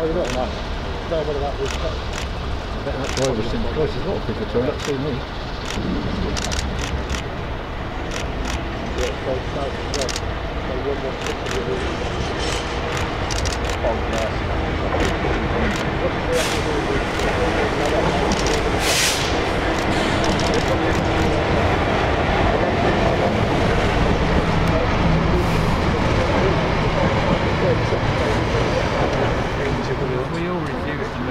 Oh, you don't know. No, whether that was cut. I bet that driver seemed twice as awkward for Toy, that's seen me. We all review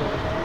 know.